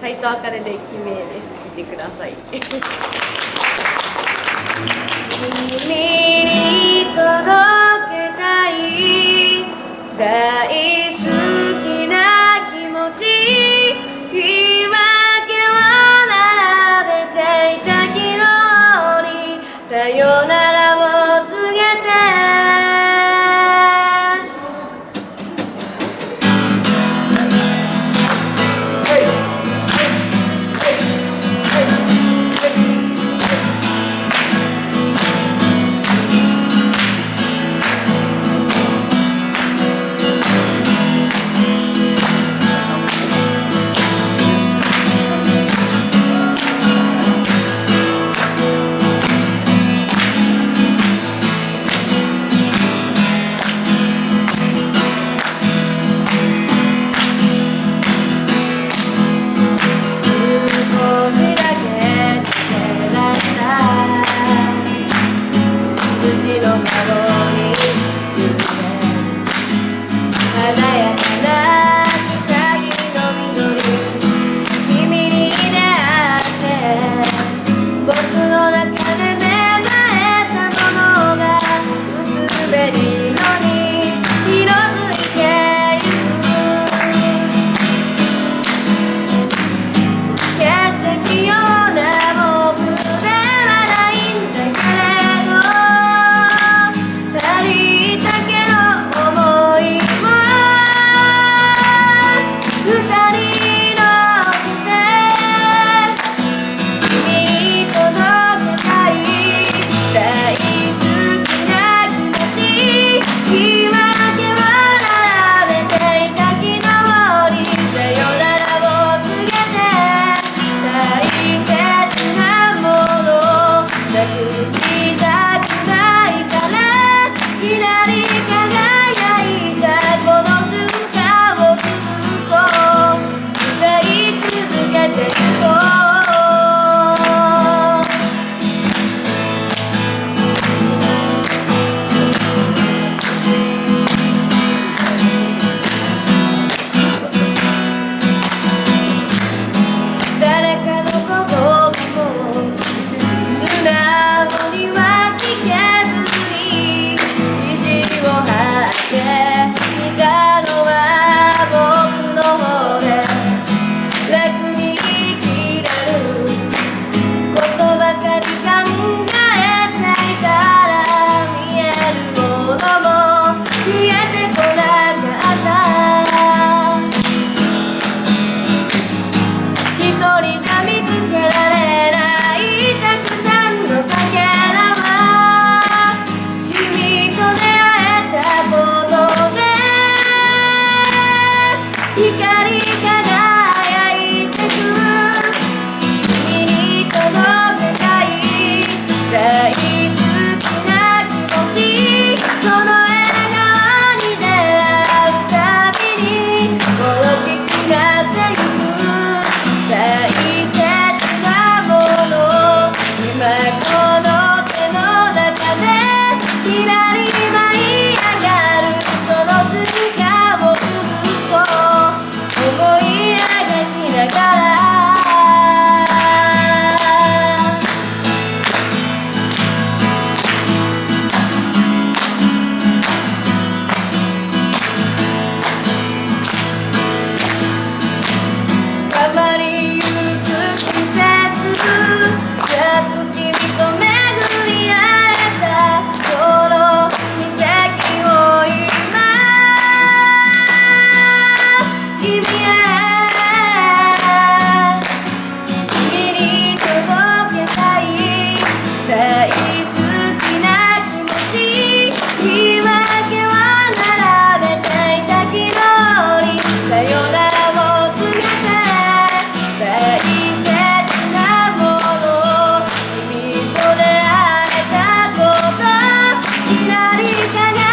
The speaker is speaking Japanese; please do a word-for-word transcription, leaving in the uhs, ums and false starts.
斉藤あかねで「記名」です。聴いてください。君に届けたい大好きな気持ち、言い訳を並べていた昨日にさよならを告げて、I かな。